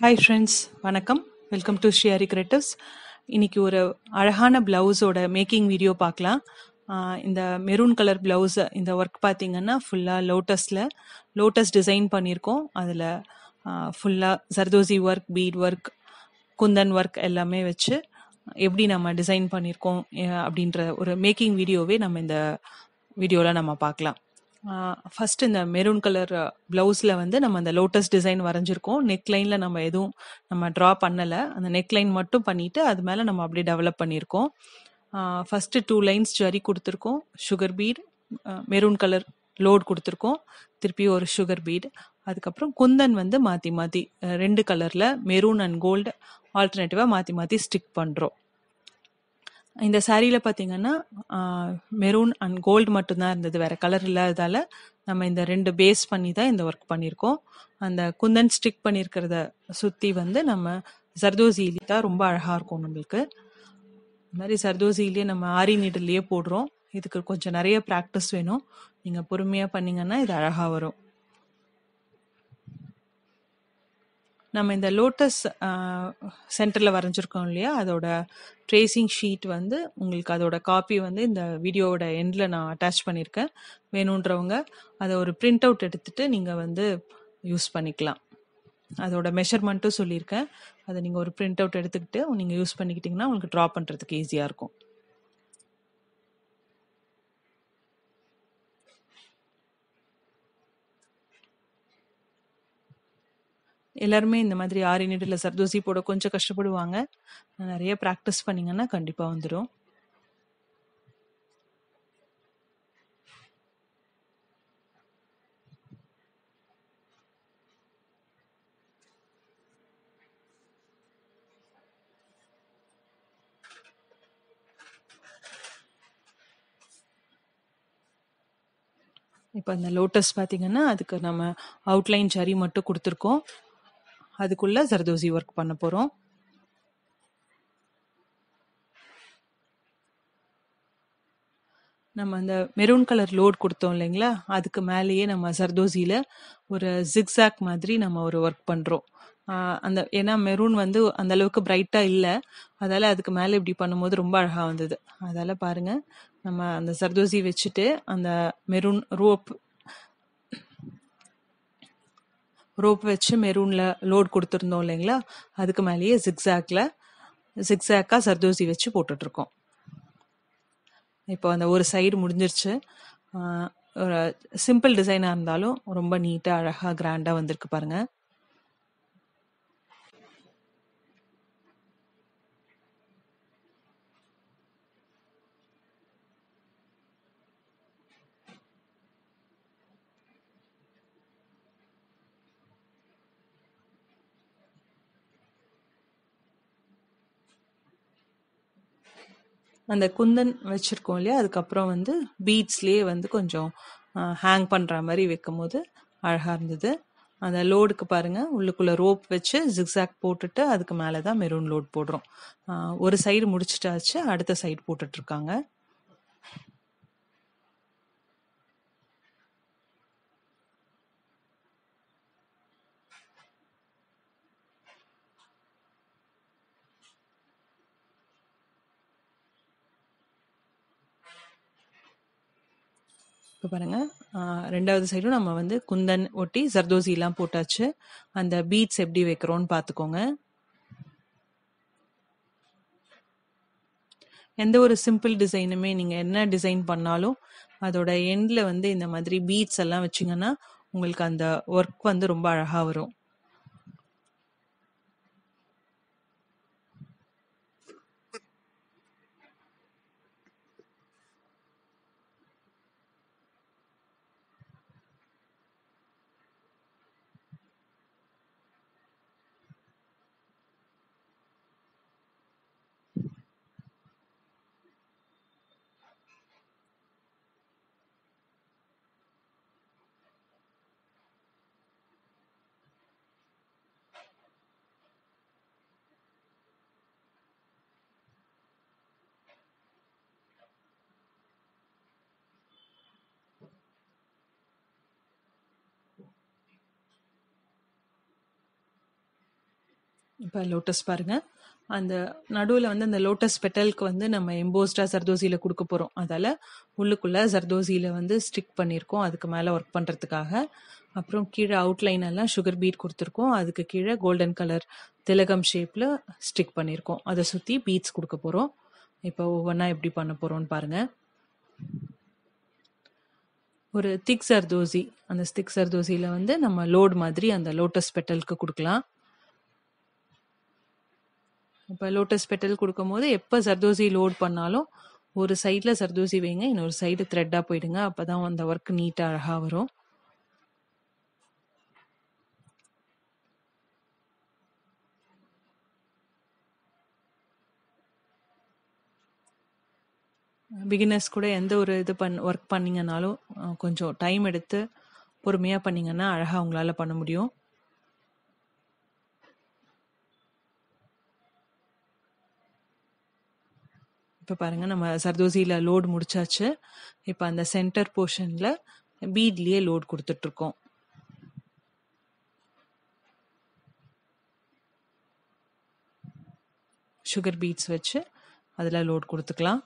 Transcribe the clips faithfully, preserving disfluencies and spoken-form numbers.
Hi friends, வணக்கம். Welcome to Srihari creatives. இன்னைக்கு ஒரு அழகான பிளவுஸோட மேக்கிங் வீடியோ பார்க்கலாம். இந்த மெரூன் கலர் பிளவுஸ், இந்த ஒர்க் பார்த்தீங்கன்னா ஃபுல்லாக லோட்டஸில் லோட்டஸ் டிசைன் பண்ணியிருக்கோம். அதில் ஃபுல்லாக zardozi work, bead work, kundan work எல்லாமே வச்சு எப்படி நம்ம டிசைன் பண்ணியிருக்கோம் அப்படின்ற ஒரு மேக்கிங் வீடியோவே நம்ம இந்த வீடியோவில் நம்ம பார்க்கலாம். ஃபஸ்ட்டு இந்த மெரூன் கலர் ப்ளவுஸில் வந்து நம்ம அந்த லோட்டஸ் டிசைன் வரைஞ்சிருக்கோம். நெக்லைனில் நம்ம எதுவும் நம்ம ட்ரா பண்ணலை, அந்த நெக்லைன் மட்டும் பண்ணிவிட்டு அது மேலே நம்ம அப்படியே டெவலப் பண்ணியிருக்கோம். ஃபஸ்ட்டு டூ லைன்ஸ் ஜரி கொடுத்துருக்கோம், sugar bead, maroon colour load கொடுத்துருக்கோம், திருப்பி ஒரு சுகர் பீட். அதுக்கப்புறம் குந்தன் வந்து மாற்றி மாற்றி ரெண்டு கலரில் மெரூன் அண்ட் கோல்டு ஆல்டர்னேட்டிவாக மாற்றி மாற்றி ஸ்டிக் பண்ணுறோம். இந்த சாரியில் பார்த்தீங்கன்னா மெரூன் அண்ட் கோல்டு மட்டும்தான் இருந்தது, வேறு கலர் இல்லாததால் நம்ம இந்த ரெண்டு பேஸ் பண்ணி தான் இந்த ஒர்க் பண்ணியிருக்கோம். அந்த குந்தன் ஸ்டிக் பண்ணியிருக்கிறத சுற்றி வந்து நம்ம ஜர்தோசியிலே தான் ரொம்ப அழகாக இருக்கும். நம்மளுக்கு இந்த மாதிரி ஜர்தோசியிலே நம்ம ஆரி நீடல்லையே போடுறோம். இதுக்கு கொஞ்சம் நிறைய ப்ராக்டிஸ் வேணும். நீங்கள் பொறுமையாக பண்ணிங்கன்னா இது அழகாக வரும். நம்ம இந்த லோட்டஸ் சென்டரில் வரைஞ்சிருக்கோம் இல்லையா, அதோட ட்ரேசிங் ஷீட் வந்து உங்களுக்கு அதோட காப்பி வந்து இந்த வீடியோவோட எண்டில் நான் அட்டாச் பண்ணியிருக்கேன். வேணுன்றவங்க அதை ஒரு பிரிண்ட் அவுட் எடுத்துகிட்டு நீங்கள் வந்து யூஸ் பண்ணிக்கலாம். அதோட மெஷர்மெண்ட்டும் சொல்லியிருக்கேன், அதை நீங்கள் ஒரு பிரிண்ட் அவுட் எடுத்துக்கிட்டு நீங்கள் யூஸ் பண்ணிக்கிட்டிங்கன்னா உங்களுக்கு ட்ரா பண்ணுறதுக்கு ஈஸியாக இருக்கும். எல்லாருமே இந்த மாதிரி ஆரி நீடில் சர்தோசி போட கொஞ்சம் கஷ்டப்படுவாங்க. நிறைய ப்ராக்டிஸ் பண்ணிங்கன்னா கண்டிப்பாக வந்துடும். இப்போ அந்த லோட்டஸ் பார்த்தீங்கன்னா அதுக்கு நம்ம அவுட்லைன் சரி மட்டும் கொடுத்துருக்கோம். அதுக்குள்ள ஜர்தோசி ஒர்க் பண்ண போறோம். நம்ம அந்த மெரூன் கலர் லோட் கொடுத்தோம் இல்லைங்களா, அதுக்கு மேலேயே நம்ம ஜர்தோசியில ஒரு ஜிக்ஸாக் மாதிரி நம்ம ஒரு ஒர்க் பண்றோம். அந்த ஏன்னா மெரூன் வந்து அந்த அளவுக்கு பிரைட்டா இல்லை, அதால அதுக்கு மேலே இப்படி பண்ணும்போது ரொம்ப அழகா வந்தது. அதால பாருங்க, நம்ம அந்த ஜர்தோசி வச்சுட்டு அந்த மெரூன் ரோப் ரோப் வச்சு மெரூனில் லோட் கொடுத்துருந்தோம் இல்லைங்களா, அதுக்கு மேலேயே ஜிக்ஸாக்ல ஜிக்ஸாக்காக ஜர்தோசி வச்சு போட்டுட்ருக்கோம். இப்போ அந்த ஒரு சைடு முடிஞ்சிருச்சு. ஒரு சிம்பிள் டிசைனாக இருந்தாலும் ரொம்ப நீட்டாக அழகாக கிராண்டாக வந்திருக்கு பாருங்கள். அந்த குந்தன் வச்சுருக்கோம் இல்லையா, அதுக்கப்புறம் வந்து பீட்ஸ்லேயே வந்து கொஞ்சம் ஹேங் பண்ணுற மாதிரி வைக்கும் போது அழகாக இருந்தது. அந்த லோடுக்கு பாருங்கள், உள்ளுக்குள்ளே ரோப் வச்சு ஜிக்ஸாக் போட்டுட்டு அதுக்கு மேலே தான் மெரூன் லோட் போடுறோம். ஒரு சைடு முடிச்சுட்டாச்சு, அடுத்த சைடு போட்டுட்ருக்காங்க. இப்போ பாருங்கள், ரெண்டாவது சைடும் நம்ம வந்து குந்தன் ஒட்டி ஜர்தோசிலாம் போட்டாச்சு. அந்த பீட்ஸ் எப்படி வைக்கிறோன்னு பார்த்துக்கோங்க. எந்த ஒரு சிம்பிள் டிசைனுமே நீங்கள் என்ன டிசைன் பண்ணாலும் அதோட எண்டில் வந்து இந்த மாதிரி பீட்ஸ் எல்லாம் வச்சிங்கன்னா உங்களுக்கு அந்த ஒர்க் வந்து ரொம்ப அழகாக வரும். இப்போ லோட்டஸ் பாருங்க, அந்த நடுவில் வந்து அந்த லோட்டஸ் பெட்டலுக்கு வந்து நம்ம எம்போஸ்டாக ஜர்தோசியில் கொடுக்க போகிறோம். அதால் உள்ளுக்குள்ளே ஜர்தோசியில் வந்து ஸ்டிக் பண்ணியிருக்கோம் அதுக்கு மேலே ஒர்க் பண்ணுறதுக்காக. அப்புறம் கீழே அவுட்லைனெல்லாம் சுகர் பீட் கொடுத்துருக்கோம், அதுக்கு கீழே கோல்டன் கலர் திலகம் ஷேப்பில் ஸ்டிக் பண்ணியிருக்கோம். அதை சுற்றி பீட்ஸ் கொடுக்க போகிறோம். இப்போ ஒவ்வொன்றா எப்படி பண்ண போகிறோன்னு பாருங்கள். ஒரு திக் ஜர்தோசி, அந்த திக் ஜர்தோசியில் வந்து நம்ம லோட் மாதிரி அந்த லோட்டஸ் பெட்டலுக்கு கொடுக்கலாம். இப்போ லோட்டஸ் பெட்டல் கொடுக்கும் போது எப்போ ஜர்தோசி லோட் பண்ணாலும் ஒரு சைடில் ஜர்தோசி வைங்க, இன்னொரு சைடு த்ரெட்டாக போயிடுங்க. அப்போ தான் அந்த ஒர்க் நீட்டாக அழகாக வரும். பிகினர்ஸ் கூட எந்த ஒரு இது பண் ஒர்க் பண்ணிங்கனாலும் கொஞ்சம் டைம் எடுத்து பொறுமையாக பண்ணிங்கன்னா அழகாக உங்களால் பண்ண முடியும். இப்போ பாருங்கள், நம்ம சர்தோசியில் லோட் முடிச்சாச்சு. இப்போ அந்த சென்டர் போர்ஷனில் பீட்லேயே லோட் கொடுத்துட்ருக்கோம். சுகர் பீட்ஸ் வச்சு அதில் லோட் கொடுத்துக்கலாம்.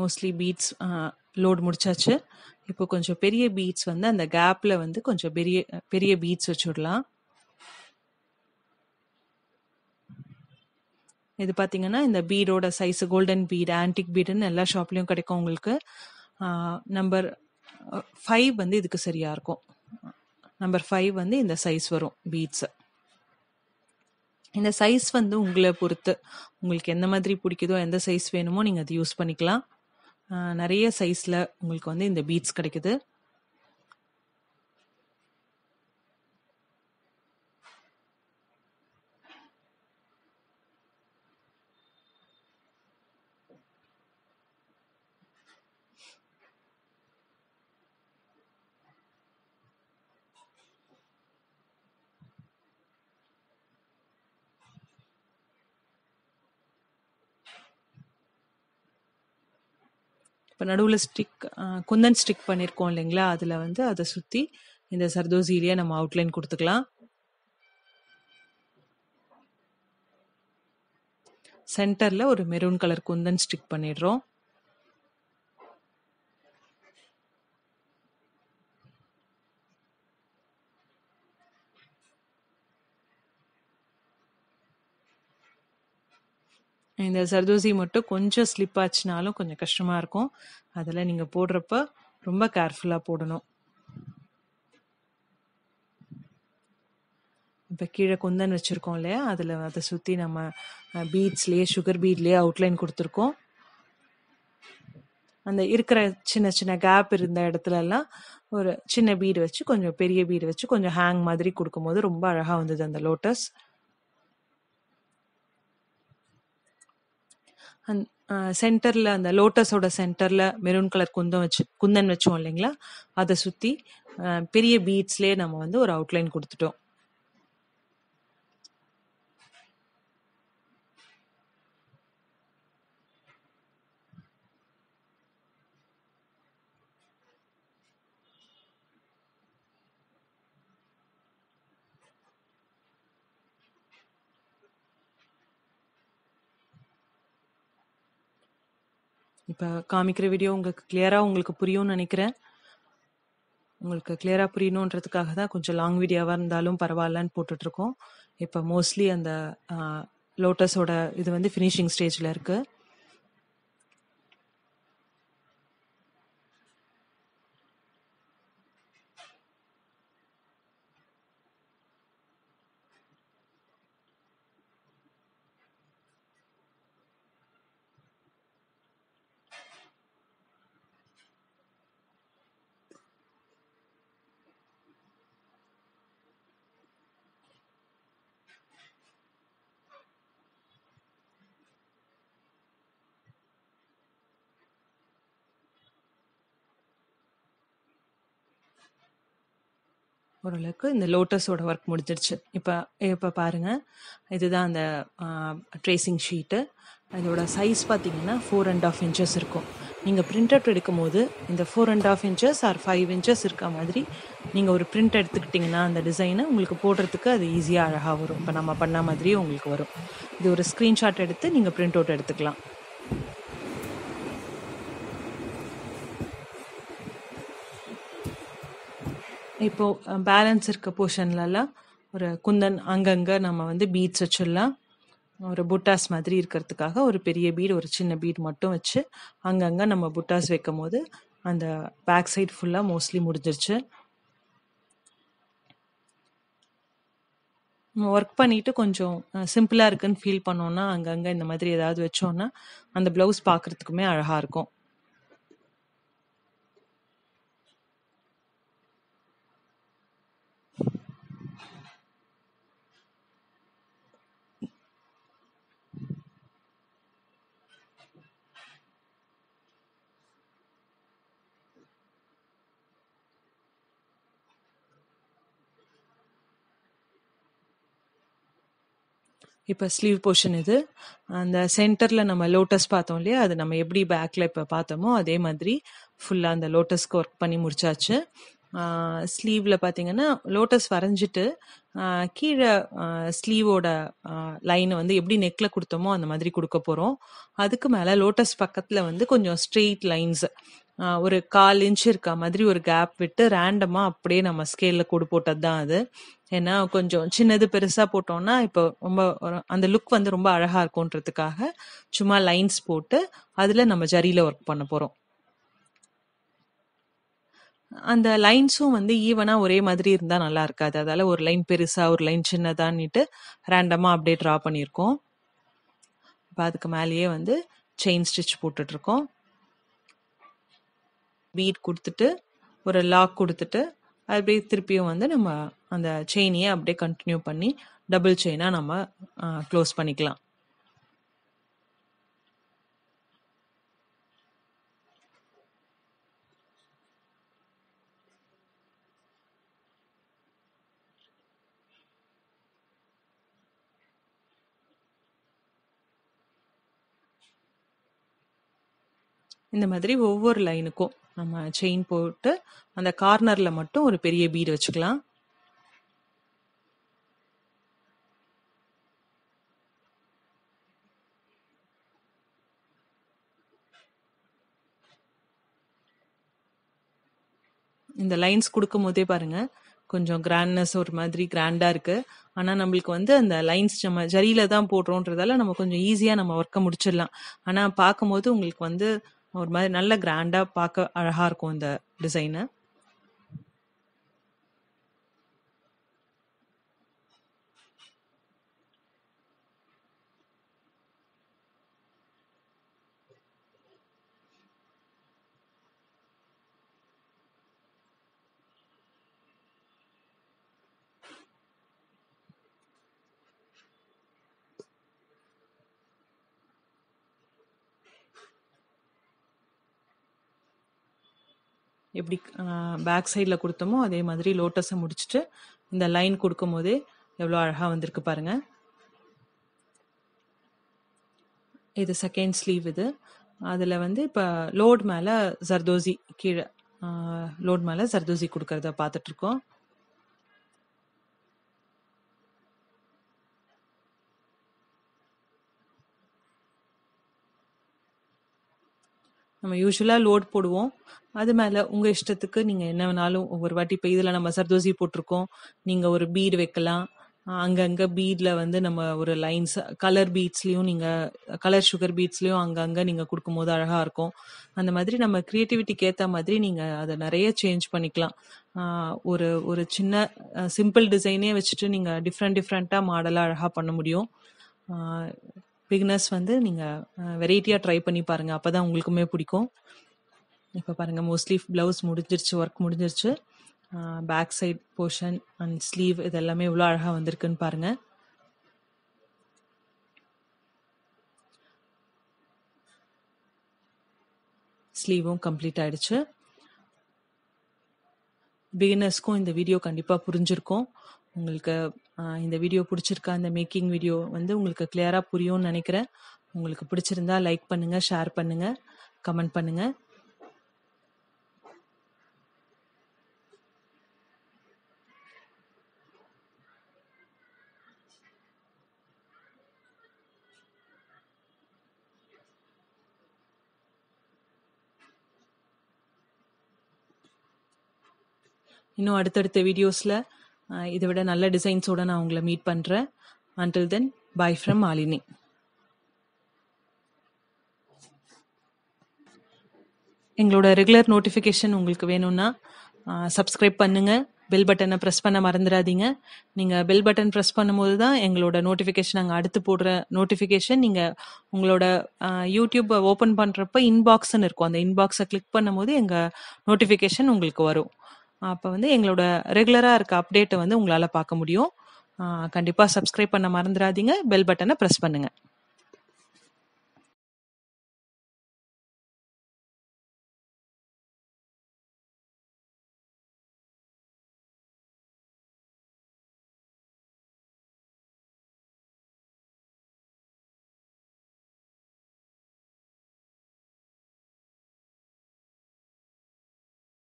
மோஸ்ட்லி பீட்ஸ் லோட் முடிச்சாச்சு. இப்போ கொஞ்சம் பெரிய பீட்ஸ் வந்து அந்த கேப்பில் வந்து கொஞ்சம் பெரிய பெரிய பீட்ஸ் வச்சுடலாம். இது பார்த்தீங்கன்னா இந்த பீடோட சைஸு கோல்டன் பீட், ஆன்டிக் பீடுன்னு எல்லா ஷாப்லேயும் கிடைக்கும் உங்களுக்கு. நம்பர் ஃபைவ் வந்து இதுக்கு சரியாக இருக்கும். நம்பர் ஃபைவ் வந்து இந்த சைஸ் வரும் பீட்ஸு. இந்த சைஸ் வந்து உங்களை பொறுத்து, உங்களுக்கு எந்த மாதிரி பிடிக்குதோ எந்த சைஸ் வேணுமோ நீங்கள் அது யூஸ் பண்ணிக்கலாம். நிறைய சைஸில் உங்களுக்கு வந்து இந்த பீட்ஸ் கிடைக்குது. இப்போ நடுவில் ஸ்டிக் குந்தன் ஸ்டிக் பண்ணியிருக்கோம் இல்லைங்களா, அதில் வந்து அதை சுற்றி இந்த சர்தோசியிலேயே நம்ம அவுட்லைன் கொடுத்துக்கலாம். சென்டரில் ஒரு மெரூன் கலர் குந்தன் ஸ்டிக் பண்ணிடுறோம். இந்த சர்தோசி மட்டும் கொஞ்சம் ஸ்லிப் ஆச்சுனாலும் கொஞ்சம் கஷ்டமாக இருக்கும். அதில் நீங்கள் போடுறப்ப ரொம்ப கேர்ஃபுல்லாக போடணும். இப்போ கீழே குந்தன் வச்சுருக்கோம் இல்லையா, அதில் அதை சுற்றி நம்ம பீட்ஸ்லேயே சுகர் பீட்லேயே அவுட்லைன் கொடுத்துருக்கோம். அந்த இருக்கிற சின்ன சின்ன கேப் இருந்த இடத்துலலாம் ஒரு சின்ன பீடு வச்சு கொஞ்சம் பெரிய பீடு வச்சு கொஞ்சம் ஹேங் மாதிரி கொடுக்கும்போது ரொம்ப அழகாக வந்தது அந்த லோட்டஸ். அந் சென்டரில் அந்த லோட்டஸோட சென்டரில் மெரூன் கலர் குந்தன் வச்சு குந்தன் வச்சோம் இல்லைங்களா, அதை சுற்றி பெரிய பீட்ஸ்லேயே நம்ம வந்து ஒரு அவுட்லைன் கொடுத்துட்டோம். இப்போ காமிக்கிற வீடியோ உங்களுக்கு கிளியராக உங்களுக்கு புரியும்னு நினைக்கிறேன். உங்களுக்கு கிளியராக புரியணுன்றதுக்காக தான் கொஞ்சம் லாங் வீடியோவாக இருந்தாலும் பரவாயில்லன்னு போட்டுட்ருக்கோம். இப்போ மோஸ்ட்லி அந்த லோட்டஸோட இது வந்து ஃபினிஷிங் ஸ்டேஜில் இருக்குது. ஓரளவுக்கு இந்த லோட்டஸோட ஒர்க் முடிஞ்சிருச்சு. இப்போ இப்போ பாருங்கள், இதுதான் அந்த ட்ரேசிங் ஷீட்டு. அதோட சைஸ் பார்த்தீங்கன்னா ஃபோர் அண்ட் ஆஃப் இன்ச்சஸ் இருக்கும். நீங்கள் பிரிண்ட் அவுட் எடுக்கும்போது இந்த four and half inches or five inches இருக்க மாதிரி நீங்கள் ஒரு பிரிண்ட் எடுத்துக்கிட்டிங்கன்னா அந்த டிசைனை உங்களுக்கு போடுறதுக்கு அது ஈஸியாக அழகாக வரும். இப்போ நம்ம பண்ண மாதிரியே உங்களுக்கு வரும். இது ஒரு ஸ்க்ரீன்ஷாட் எடுத்து நீங்கள் பிரிண்ட் அவுட் எடுத்துக்கலாம். இப்போது பேலன்ஸ் இருக்க போர்ஷன்லலாம் ஒரு குந்தன் அங்கங்கே நம்ம வந்து பீட்ஸ் வச்சிடலாம். ஒரு புட்டாஸ் மாதிரி இருக்கிறதுக்காக ஒரு பெரிய பீட் ஒரு சின்ன பீட் மட்டும் வச்சு அங்கங்கே நம்ம புட்டாஸ் வைக்கும் போது அந்த பேக் சைட் ஃபுல்லாக மோஸ்ட்லி முடிஞ்சிருச்சு. ஒர்க் பண்ணிட்டு கொஞ்சம் சிம்பிளாக இருக்குன்னு ஃபீல் பண்ணோன்னா அங்கங்கே இந்த மாதிரி ஏதாவது வச்சோன்னா அந்த ப்ளவுஸ் பார்க்குறதுக்குமே அழகாக இருக்கும். இப்போ ஸ்லீவ் போர்ஷன் இது. அந்த சென்டரில் நம்ம லோட்டஸ் பார்த்தோம் இல்லையா, அது நம்ம எப்படி பேக்கில் இப்போ பார்த்தோமோ அதே மாதிரி ஃபுல்லாக அந்த லோட்டஸ்க்கு ஒர்க் பண்ணி முடிச்சாச்சு. ஸ்லீவில் பார்த்தீங்கன்னா லோட்டஸ் வரைஞ்சிட்டு கீழே ஸ்லீவோட லைனை வந்து எப்படி நெக்கில் கொடுத்தோமோ அந்த மாதிரி கொடுக்க போகிறோம். அதுக்கு மேலே லோட்டஸ் பக்கத்தில் வந்து கொஞ்சம் ஸ்ட்ரெயிட் லைன்ஸ் ஒரு கால் இன்ச் இருக்க மாதிரி ஒரு கேப் விட்டு ரேண்டமாக அப்படியே நம்ம ஸ்கேலில் கொடு போட்டது தான் அது. ஏன்னா கொஞ்சம் சின்னது பெருசாக போட்டோம்னா இப்போ ரொம்ப அந்த லுக் வந்து ரொம்ப அழகாக இருக்கும்ன்றதுக்காக சும்மா லைன்ஸ் போட்டு அதில் நம்ம ஜரியில் ஒர்க் பண்ண போகிறோம். அந்த லைன்ஸும் வந்து ஈவனாக ஒரே மாதிரி இருந்தால் நல்லா இருக்காது. அதால் ஒரு லைன் பெருசாக ஒரு லைன் சின்னதான்னுட்டு ரேண்டமாக அப்படியே ட்ரா பண்ணியிருக்கோம். இப்போ அதுக்கு மேலேயே வந்து செயின் ஸ்டிச் போட்டுட்ருக்கோம். பீட் கொடுத்துட்டு ஒரு லாக் கொடுத்துட்டு அப்படியே திருப்பியும் வந்து நம்ம அந்த செயினையே அப்படியே கண்டினியூ பண்ணி டபுள் செயினாக நம்ம க்ளோஸ் பண்ணிக்கலாம். இந்த மாதிரி ஒவ்வொரு லைனுக்கும் நம்ம செயின் போட்டு அந்த கார்னரில் மட்டும் ஒரு பெரிய பீட் வச்சுக்கலாம். இந்த லைன்ஸ் கொடுக்கும் போதே பாருங்கள் கொஞ்சம் கிராண்ட்னஸ் ஒரு மாதிரி கிராண்டாக இருக்குது. ஆனால் நம்மளுக்கு வந்து அந்த லைன்ஸ் நம்ம ஜரியில் தான் போடுறோன்றதால நம்ம கொஞ்சம் ஈஸியாக நம்ம ஒர்க்கை முடிச்சிடலாம். ஆனால் பார்க்கும்போது உங்களுக்கு வந்து ஒரு மாதிரி நல்ல கிராண்டாக பார்க்க அழகாக இருக்கும் இந்த டிசைனை. எப்படி பேக் சைடில் கொடுத்தோமோ அதே மாதிரி லோட்டஸை முடிச்சுட்டு இந்த லைன் கொடுக்கும் போதே எவ்வளோ அழகாக வந்திருக்கு பாருங்கள். இது செகண்ட் ஸ்லீவ். இது அதில் வந்து இப்போ லோட் மேலே ஜர்தோசி கீழே லோட் மேலே ஜர்தோசி கொடுக்கறத பார்த்துட்ருக்கோம். நம்ம யூஸ்வலாக லோட் போடுவோம். அது மேலே உங்கள் இஷ்டத்துக்கு நீங்கள் என்ன வேணாலும் ஒவ்வொரு வாட்டி இப்போ இதில் நம்ம சர்தோசி போட்டிருக்கோம், நீங்கள் ஒரு பீடு வைக்கலாம். அங்கங்கே பீடில் வந்து நம்ம ஒரு லைன்ஸ் கலர் பீட்ஸ்லேயும் நீங்கள் கலர் சுகர் பீட்ஸ்லேயும் அங்கங்கே நீங்கள் கொடுக்கும்போது அழகாக இருக்கும். அந்த மாதிரி நம்ம க்ரியேட்டிவிட்டிக்கு ஏற்ற மாதிரி நீங்கள் அதை நிறைய சேஞ்ச் பண்ணிக்கலாம். ஒரு ஒரு சின்ன சிம்பிள் டிசைனே வச்சுட்டு நீங்கள் டிஃப்ரெண்ட் டிஃப்ரெண்ட்டாக மாடலாக அழகாக பண்ண முடியும். பிகினர்ஸ் வந்து நீங்கள் வெரைட்டியாக ட்ரை பண்ணி பாருங்கள், அப்போ தான் உங்களுக்குமே பிடிக்கும். இப்போ பாருங்கள் மோஸ்ட்லி ப்ளவுஸ் முடிஞ்சிருச்சு, ஒர்க் முடிஞ்சிருச்சு. Back side portion and sleeve இது எல்லாமே இவ்வளோ அழகாக வந்திருக்குன்னு பாருங்கள். ஸ்லீவும் கம்ப்ளீட் ஆகிடுச்சு. பிகினர்ஸ்க்கும் இந்த வீடியோ கண்டிப்பாக புரிஞ்சிருக்கும். உங்களுக்கு ஆஹ் இந்த வீடியோ பிடிச்சிருக்கா, அந்த மேக்கிங் வீடியோ வந்து உங்களுக்கு கிளியராக புரியும்னு நினைக்கிறேன். உங்களுக்கு பிடிச்சிருந்தா லைக் பண்ணுங்க, ஷேர் பண்ணுங்க, கமெண்ட் பண்ணுங்க. இன்னும் அடுத்தடுத்த வீடியோஸில் இதை விட நல்ல டிசைன்ஸோடு நான் உங்களை மீட் பண்ணுறேன். until then, bye from Malini. எங்களோட ரெகுலர் நோட்டிஃபிகேஷன் உங்களுக்கு வேணும்னா சப்ஸ்கிரைப் பண்ணுங்கள். பெல் பட்டனை ப்ரெஸ் பண்ண மறந்துடாதீங்க. நீங்கள் பெல் பட்டன் ப்ரெஸ் பண்ணும்போது தான் எங்களோட நோட்டிஃபிகேஷன், நாங்கள் அடுத்து போடுற நோட்டிஃபிகேஷன் நீங்கள் உங்களோட யூடியூப்பை ஓப்பன் பண்ணுறப்ப இன்பாக்ஸ்ன்னு இருக்கும், அந்த இன்பாக்ஸை கிளிக் பண்ணும் போது எங்கள் நோட்டிஃபிகேஷன் உங்களுக்கு வரும். அப்போ வந்து எங்களோட ரெகுலராக இருக்க அப்டேட்டை வந்து உங்களால் பார்க்க முடியும். கண்டிப்பாக சப்ஸ்கிரைப் பண்ண மறந்துடாதீங்க, பெல் பட்டனை ப்ரெஸ் பண்ணுங்கள்.